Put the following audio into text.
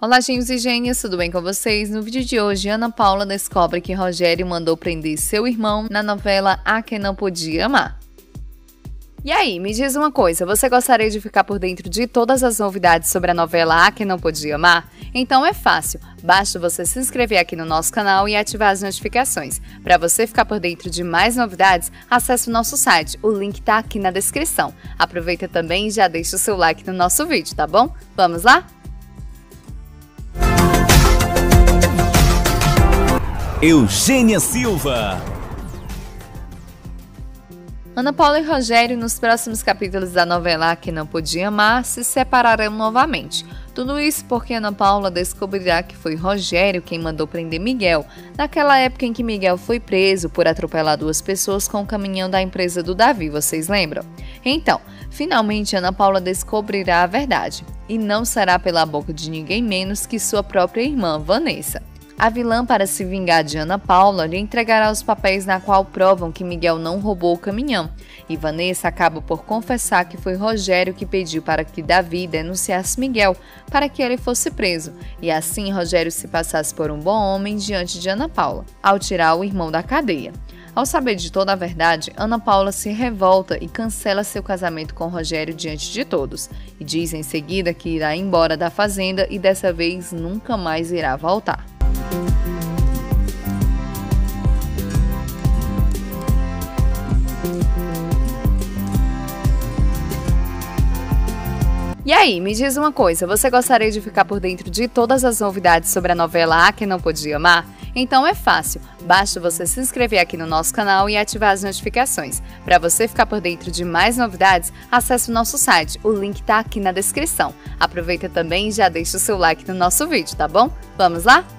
Olá, gênios e gênias, tudo bem com vocês? No vídeo de hoje, Ana Paula descobre que Rogério mandou prender seu irmão na novela A Que Não Podia Amar. E aí, me diz uma coisa, você gostaria de ficar por dentro de todas as novidades sobre a novela A Que Não Podia Amar? Então é fácil, basta você se inscrever aqui no nosso canal e ativar as notificações. Para você ficar por dentro de mais novidades, acesse o nosso site, o link tá aqui na descrição. Aproveita também e já deixa o seu like no nosso vídeo, tá bom? Vamos lá? Eugênia Silva. Ana Paula e Rogério, nos próximos capítulos da novela A Que Não Podia Amar, se separarão novamente. Tudo isso porque Ana Paula descobrirá que foi Rogério quem mandou prender Miguel, naquela época em que Miguel foi preso por atropelar duas pessoas com o caminhão da empresa do Davi, vocês lembram? Então, finalmente Ana Paula descobrirá a verdade, e não será pela boca de ninguém menos que sua própria irmã, Vanessa. A vilã, para se vingar de Ana Paula, lhe entregará os papéis na qual provam que Miguel não roubou o caminhão, e Vanessa acaba por confessar que foi Rogério que pediu para que Davi denunciasse Miguel para que ele fosse preso, e assim Rogério se passasse por um bom homem diante de Ana Paula, ao tirar o irmão da cadeia. Ao saber de toda a verdade, Ana Paula se revolta e cancela seu casamento com Rogério diante de todos, e diz em seguida que irá embora da fazenda e dessa vez nunca mais irá voltar. E aí, me diz uma coisa, você gostaria de ficar por dentro de todas as novidades sobre a novela A Que Não Podia Amar? Então é fácil, basta você se inscrever aqui no nosso canal e ativar as notificações. Para você ficar por dentro de mais novidades, acesse o nosso site, o link tá aqui na descrição. Aproveita também e já deixa o seu like no nosso vídeo, tá bom? Vamos lá?